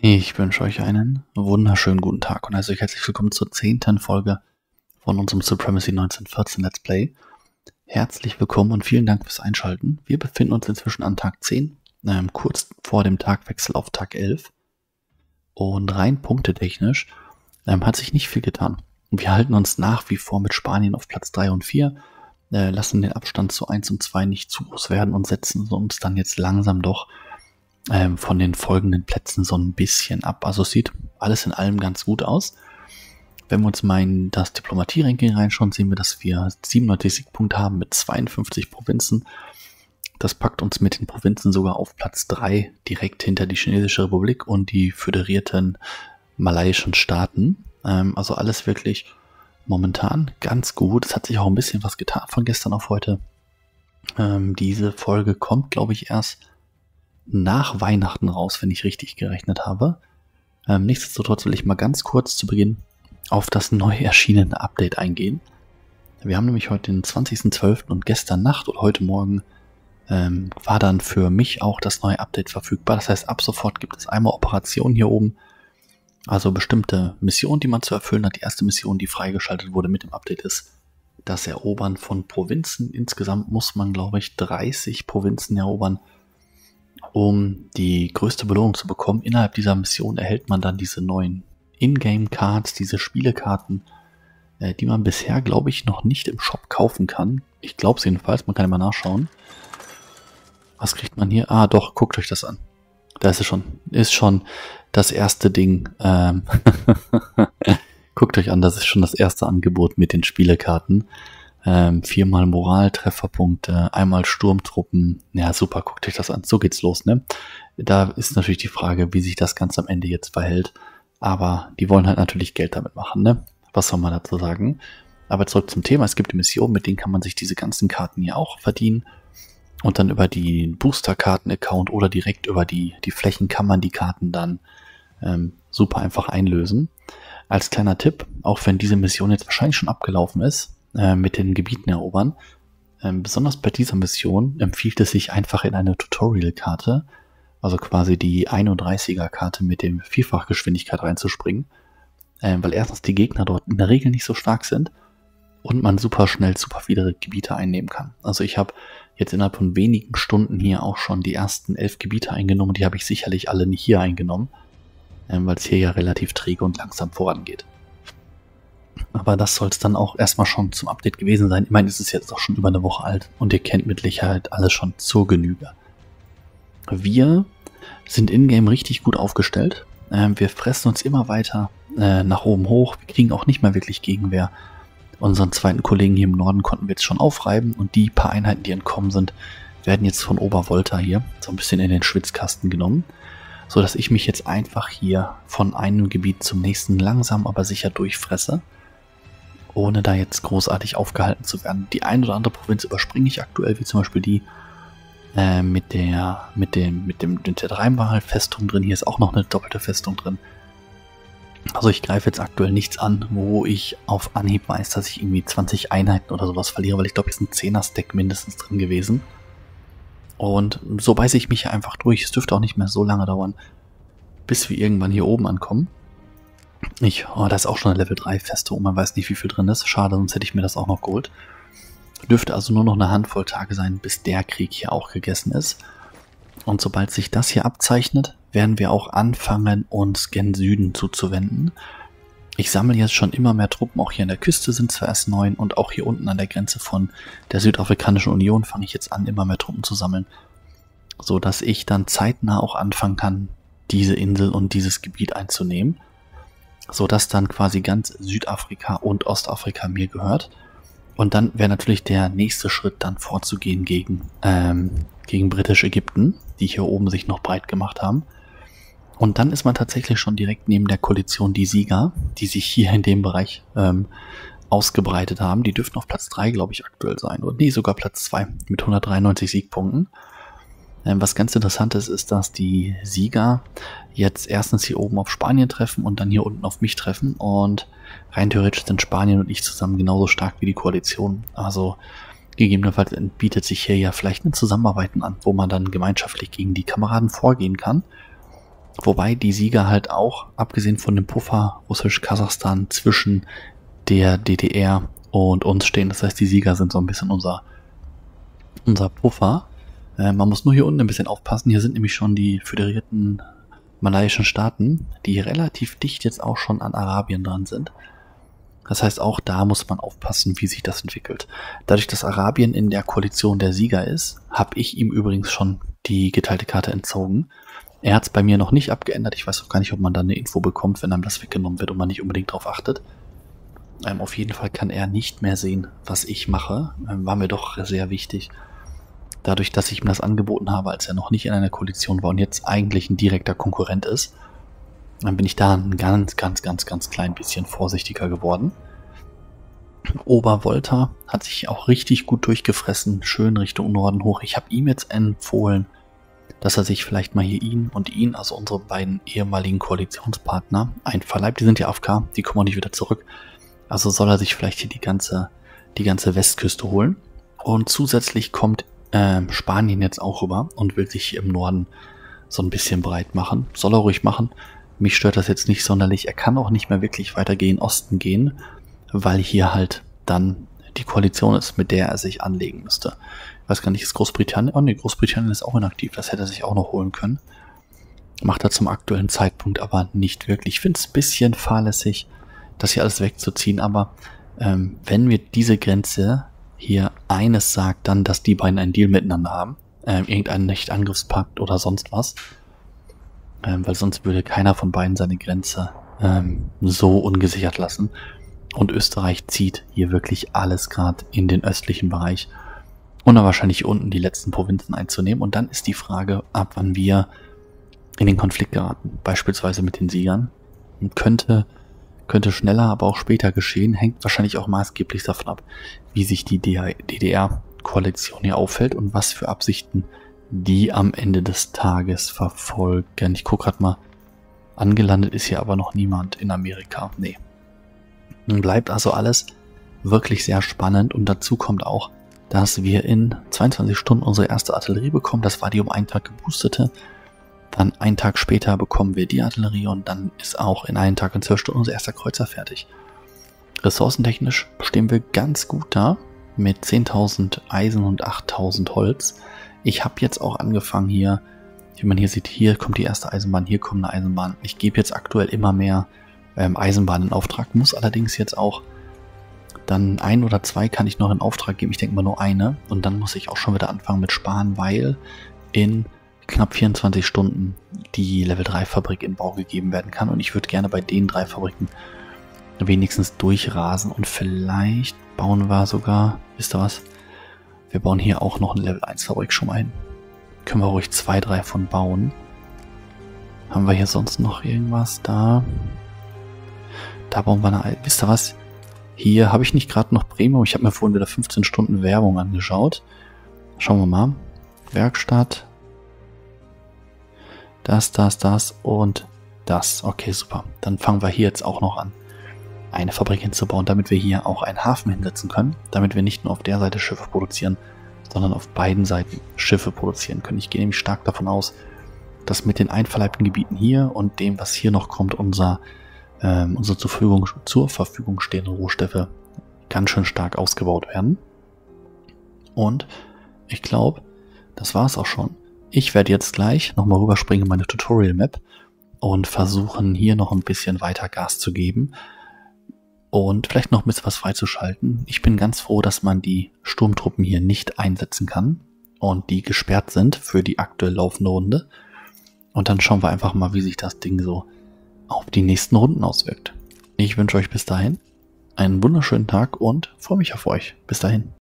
Ich wünsche euch einen wunderschönen guten Tag und also herzlich willkommen zur 10. Folge von unserem Supremacy 1914 Let's Play. Herzlich willkommen und vielen Dank fürs Einschalten. Wir befinden uns inzwischen an Tag 10, kurz vor dem Tagwechsel auf Tag 11. Und rein punktetechnisch hat sich nicht viel getan. Wir halten uns nach wie vor mit Spanien auf Platz 3 und 4, lassen den Abstand zu 1 und 2 nicht zu groß werden und setzen uns dann jetzt langsam doch von den folgenden Plätzen so ein bisschen ab. Also es sieht alles in allem ganz gut aus. Wenn wir uns mal in das Diplomatie-Ranking reinschauen, sehen wir, dass wir 97 Siegpunkte haben mit 52 Provinzen. Das packt uns mit den Provinzen sogar auf Platz 3, direkt hinter die Chinesische Republik und die föderierten malaiischen Staaten. Also alles wirklich momentan ganz gut. Es hat sich auch ein bisschen was getan von gestern auf heute. Diese Folge kommt, glaube ich, erst nach Weihnachten raus, wenn ich richtig gerechnet habe. Nichtsdestotrotz will ich mal ganz kurz zu Beginn auf das neu erschienene Update eingehen. Wir haben nämlich heute den 20.12. und gestern Nacht oder heute Morgen war dann für mich auch das neue Update verfügbar. Das heißt, ab sofort gibt es einmal Operationen hier oben, also bestimmte Missionen, die man zu erfüllen hat. Die erste Mission, die freigeschaltet wurde mit dem Update, ist das Erobern von Provinzen. Insgesamt muss man, glaube ich, 30 Provinzen erobern, um die größte Belohnung zu bekommen. Innerhalb dieser Mission erhält man dann diese neuen Ingame-Cards, diese Spielekarten, die man bisher, glaube ich, noch nicht im Shop kaufen kann. Ich glaube es jedenfalls, man kann immer nachschauen. Was kriegt man hier? Ah doch, guckt euch das an. Da ist es schon. Ist schon das erste Ding. Guckt euch an, das ist schon das erste Angebot mit den Spielekarten. 4-mal Moraltrefferpunkte, einmal Sturmtruppen. Ja, super, guckt euch das an. So geht's los, ne? Da ist natürlich die Frage, wie sich das Ganze am Ende jetzt verhält. Aber die wollen halt natürlich Geld damit machen, ne? Was soll man dazu sagen? Aber zurück zum Thema. Es gibt die Mission, mit denen kann man sich diese ganzen Karten hier auch verdienen. Und dann über den Booster-Karten-Account oder direkt über die Flächen kann man die Karten dann super einfach einlösen. Als kleiner Tipp, auch wenn diese Mission jetzt wahrscheinlich schon abgelaufen ist, mit den Gebieten erobern, besonders bei dieser Mission empfiehlt es sich einfach in eine Tutorial-Karte, also quasi die 31er-Karte mit dem Vierfachgeschwindigkeit reinzuspringen, weil erstens die Gegner dort in der Regel nicht so stark sind und man super schnell super viele Gebiete einnehmen kann. Also ich habe jetzt innerhalb von wenigen Stunden hier auch schon die ersten 11 Gebiete eingenommen. Die habe ich sicherlich alle nicht hier eingenommen, weil es hier ja relativ träge und langsam vorangeht. Aber das soll es dann auch erstmal schon zum Update gewesen sein. Ich meine, es ist jetzt auch schon über eine Woche alt und ihr kennt mit Sicherheit alles schon zur Genüge. Wir sind in-game richtig gut aufgestellt. Wir fressen uns immer weiter nach oben hoch. Wir kriegen auch nicht mal wirklich Gegenwehr. Unseren zweiten Kollegen hier im Norden konnten wir jetzt schon aufreiben und die paar Einheiten, die entkommen sind, werden jetzt von Obervolta hier so ein bisschen in den Schwitzkasten genommen, sodass ich mich jetzt einfach hier von einem Gebiet zum nächsten langsam aber sicher durchfresse, ohne da jetzt großartig aufgehalten zu werden. Die ein oder andere Provinz überspringe ich aktuell, wie zum Beispiel die mit der Dreimal-Festung drin. Hier ist auch noch eine doppelte Festung drin. Also ich greife jetzt aktuell nichts an, wo ich auf Anhieb weiß, dass ich irgendwie 20 Einheiten oder sowas verliere, weil ich glaube, jetzt ein 10er-Stack mindestens drin gewesen. Und so beiße ich mich einfach durch. Es dürfte auch nicht mehr so lange dauern, bis wir irgendwann hier oben ankommen. Oh, da ist auch schon eine Level 3 Festung, man weiß nicht, wie viel drin ist. Schade, sonst hätte ich mir das auch noch geholt. Dürfte also nur noch eine Handvoll Tage sein, bis der Krieg hier auch gegessen ist. Und sobald sich das hier abzeichnet, werden wir auch anfangen, uns gen Süden zuzuwenden. Ich sammle jetzt schon immer mehr Truppen, auch hier an der Küste sind zwar erst 9 und auch hier unten an der Grenze von der Südafrikanischen Union fange ich jetzt an, immer mehr Truppen zu sammeln, so dass ich dann zeitnah auch anfangen kann, diese Insel und dieses Gebiet einzunehmen, so dass dann quasi ganz Südafrika und Ostafrika mir gehört. Und dann wäre natürlich der nächste Schritt dann vorzugehen gegen Britisch-Ägypten, die hier oben sich noch breit gemacht haben. Und dann ist man tatsächlich schon direkt neben der Koalition die Sieger, die sich hier in dem Bereich ausgebreitet haben. Die dürften auf Platz 3, glaube ich, aktuell sein. Oder nee, sogar Platz 2 mit 193 Siegpunkten. Was ganz interessant ist, ist, dass die Sieger jetzt erstens hier oben auf Spanien treffen und dann hier unten auf mich treffen. Und rein theoretisch sind Spanien und ich zusammen genauso stark wie die Koalition. Also gegebenenfalls bietet sich hier ja vielleicht ein Zusammenarbeiten an, wo man dann gemeinschaftlich gegen die Kameraden vorgehen kann. Wobei die Sieger halt auch, abgesehen von dem Puffer Russisch-Kasachstan, zwischen der DDR und uns stehen. Das heißt, die Sieger sind so ein bisschen unser Puffer. Man muss nur hier unten ein bisschen aufpassen. Hier sind nämlich schon die föderierten malaiischen Staaten, die relativ dicht jetzt auch schon an Arabien dran sind. Das heißt, auch da muss man aufpassen, wie sich das entwickelt. Dadurch, dass Arabien in der Koalition der Sieger ist, habe ich ihm übrigens schon die geteilte Karte entzogen. Er hat es bei mir noch nicht abgeändert. Ich weiß auch gar nicht, ob man da eine Info bekommt, wenn einem das weggenommen wird und man nicht unbedingt darauf achtet. Auf jeden Fall kann er nicht mehr sehen, was ich mache. War mir doch sehr wichtig. Dadurch, dass ich ihm das angeboten habe, als er noch nicht in einer Koalition war und jetzt eigentlich ein direkter Konkurrent ist, dann bin ich da ein ganz klein bisschen vorsichtiger geworden. Obervolta hat sich auch richtig gut durchgefressen, schön Richtung Norden hoch. Ich habe ihm jetzt empfohlen, dass er sich vielleicht mal hier ihn, also unsere beiden ehemaligen Koalitionspartner, einverleibt. Die sind ja AFK, die kommen auch nicht wieder zurück. Also soll er sich vielleicht hier die ganze Westküste holen. Und zusätzlich kommt Spanien jetzt auch rüber und will sich im Norden so ein bisschen breit machen. Soll er ruhig machen. Mich stört das jetzt nicht sonderlich. Er kann auch nicht mehr wirklich weiter gen Osten gehen, weil hier halt dann die Koalition ist, mit der er sich anlegen müsste. Ich weiß gar nicht, ist Großbritannien? Oh ne, Großbritannien ist auch inaktiv. Das hätte er sich auch noch holen können. Macht er zum aktuellen Zeitpunkt aber nicht wirklich. Ich finde es ein bisschen fahrlässig, das hier alles wegzuziehen. Aber wenn wir diese Grenze hier eines sagt, dann, dass die beiden einen Deal miteinander haben. Irgendeinen Nicht-Angriffspakt oder sonst was. Weil sonst würde keiner von beiden seine Grenze so ungesichert lassen. Und Österreich zieht hier wirklich alles gerade in den östlichen Bereich. Und dann wahrscheinlich unten die letzten Provinzen einzunehmen. Und dann ist die Frage, ab wann wir in den Konflikt geraten. Beispielsweise mit den Siegern. Und könnte schneller, aber auch später geschehen. Hängt wahrscheinlich auch maßgeblich davon ab, wie sich die DDR-Koalition hier auffällt und was für Absichten die am Ende des Tages verfolgen. Ich gucke gerade mal. Angelandet ist hier aber noch niemand in Amerika. Nee. Nun bleibt also alles wirklich sehr spannend. Und dazu kommt auch, dass wir in 22 Stunden unsere erste Artillerie bekommen. Das war die um einen Tag geboostete. Dann einen Tag später bekommen wir die Artillerie und dann ist auch in einem Tag und 12 Stunden unser erster Kreuzer fertig. Ressourcentechnisch stehen wir ganz gut da mit 10.000 Eisen und 8.000 Holz. Ich habe jetzt auch angefangen hier, wie man hier sieht, hier kommt die erste Eisenbahn, hier kommt eine Eisenbahn. Ich gebe jetzt aktuell immer mehr Eisenbahnen in Auftrag, muss allerdings jetzt auch dann ein oder zwei kann ich noch in Auftrag geben. Ich denke mal nur eine und dann muss ich auch schon wieder anfangen mit Sparen, weil in knapp 24 Stunden die Level 3 Fabrik in Bau gegeben werden kann und ich würde gerne bei den drei Fabriken wenigstens durchrasen und vielleicht bauen wir sogar, wisst ihr was, wir bauen hier auch noch eine Level 1 Fabrik schon mal hin. Können wir ruhig 2, 3 von bauen. Haben wir hier sonst noch irgendwas da? Da bauen wir eine, wisst ihr was, hier habe ich nicht gerade noch Premium, ich habe mir vorhin wieder 15 Stunden Werbung angeschaut. Schauen wir mal, Werkstatt. Das und das. Okay, super. Dann fangen wir hier jetzt auch noch an, eine Fabrik hinzubauen, damit wir hier auch einen Hafen hinsetzen können. Damit wir nicht nur auf der Seite Schiffe produzieren, sondern auf beiden Seiten Schiffe produzieren können. Ich gehe nämlich stark davon aus, dass mit den einverleibten Gebieten hier und dem, was hier noch kommt, unsere zur Verfügung stehenden Rohstoffe ganz schön stark ausgebaut werden. Und ich glaube, das war es auch schon. Ich werde jetzt gleich nochmal rüberspringen in meine Tutorial-Map und versuchen, hier noch ein bisschen weiter Gas zu geben und vielleicht noch ein bisschen was freizuschalten. Ich bin ganz froh, dass man die Sturmtruppen hier nicht einsetzen kann und die gesperrt sind für die aktuell laufende Runde. Und dann schauen wir einfach mal, wie sich das Ding so auf die nächsten Runden auswirkt. Ich wünsche euch bis dahin einen wunderschönen Tag und freue mich auf euch. Bis dahin.